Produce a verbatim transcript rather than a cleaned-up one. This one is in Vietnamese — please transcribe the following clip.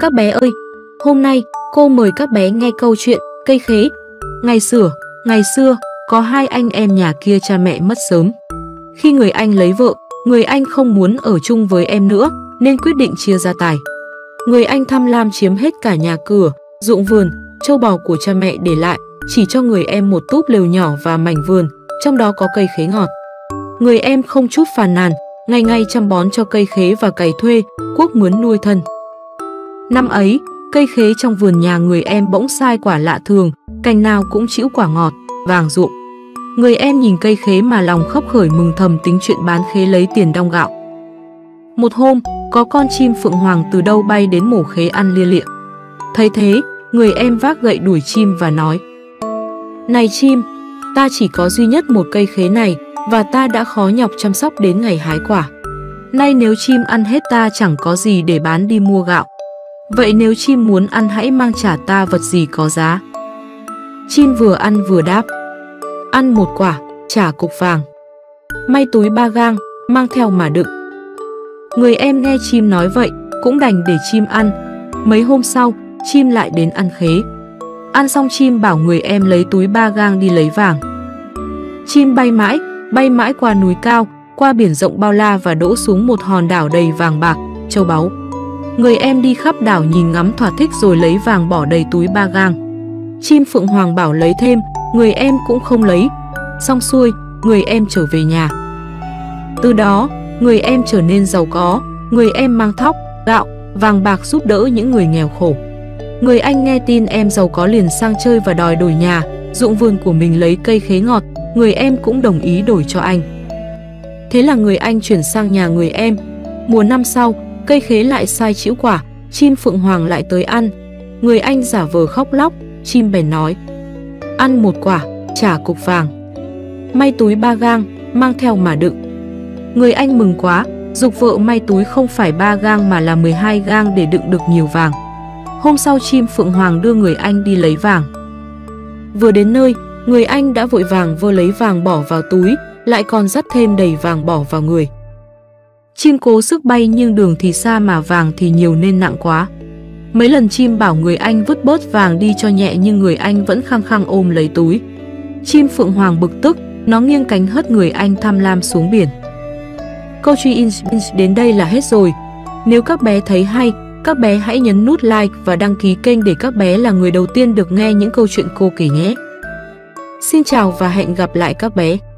Các bé ơi, hôm nay cô mời các bé nghe câu chuyện Cây Khế. Ngày xưa, ngày xưa có hai anh em nhà kia cha mẹ mất sớm. Khi người anh lấy vợ, người anh không muốn ở chung với em nữa nên quyết định chia gia tài. Người anh tham lam chiếm hết cả nhà cửa, ruộng vườn, trâu bò của cha mẹ để lại, chỉ cho người em một túp lều nhỏ và mảnh vườn, trong đó có cây khế ngọt. Người em không chút phàn nàn, ngày ngày chăm bón cho cây khế và cày thuê, cuốc mướn nuôi thân. Năm ấy, cây khế trong vườn nhà người em bỗng sai quả lạ thường, cành nào cũng trĩu quả ngọt, vàng ruộm. Người em nhìn cây khế mà lòng khấp khởi mừng thầm tính chuyện bán khế lấy tiền đong gạo. Một hôm, có con chim phượng hoàng từ đâu bay đến mổ khế ăn lia lịa. Thấy thế, người em vác gậy đuổi chim và nói: "Này chim, ta chỉ có duy nhất một cây khế này và ta đã khó nhọc chăm sóc đến ngày hái quả. Nay nếu chim ăn hết ta chẳng có gì để bán đi mua gạo. Vậy nếu chim muốn ăn hãy mang trả ta vật gì có giá." Chim vừa ăn vừa đáp: "Ăn một quả, trả cục vàng. May túi ba gang, mang theo mà đựng." Người em nghe chim nói vậy, cũng đành để chim ăn. Mấy hôm sau, chim lại đến ăn khế. Ăn xong chim bảo người em lấy túi ba gang đi lấy vàng. Chim bay mãi, bay mãi qua núi cao, qua biển rộng bao la và đỗ xuống một hòn đảo đầy vàng bạc, châu báu. Người em đi khắp đảo nhìn ngắm thỏa thích rồi lấy vàng bỏ đầy túi ba gang. Chim phượng hoàng bảo lấy thêm, người em cũng không lấy. Xong xuôi, người em trở về nhà. Từ đó, người em trở nên giàu có, người em mang thóc, gạo, vàng bạc giúp đỡ những người nghèo khổ. Người anh nghe tin em giàu có liền sang chơi và đòi đổi nhà, ruộng vườn của mình lấy cây khế ngọt, người em cũng đồng ý đổi cho anh. Thế là người anh chuyển sang nhà người em. Mùa năm sau, cây khế lại sai trĩu quả, chim phượng hoàng lại tới ăn. Người anh giả vờ khóc lóc, chim bèn nói: "Ăn một quả, trả cục vàng. May túi ba gang, mang theo mà đựng." Người anh mừng quá, giục vợ may túi không phải ba gang mà là mười hai gang để đựng được nhiều vàng. Hôm sau chim phượng hoàng đưa người anh đi lấy vàng. Vừa đến nơi, người anh đã vội vàng vơ lấy vàng bỏ vào túi, lại còn dắt thêm đầy vàng bỏ vào người. Chim cố sức bay nhưng đường thì xa mà vàng thì nhiều nên nặng quá. Mấy lần chim bảo người anh vứt bớt vàng đi cho nhẹ nhưng người anh vẫn khăng khăng ôm lấy túi. Chim phượng hoàng bực tức, nó nghiêng cánh hất người anh tham lam xuống biển. Câu chuyện đến đây là hết rồi. Nếu các bé thấy hay, các bé hãy nhấn nút like và đăng ký kênh để các bé là người đầu tiên được nghe những câu chuyện cô kể nhé. Xin chào và hẹn gặp lại các bé.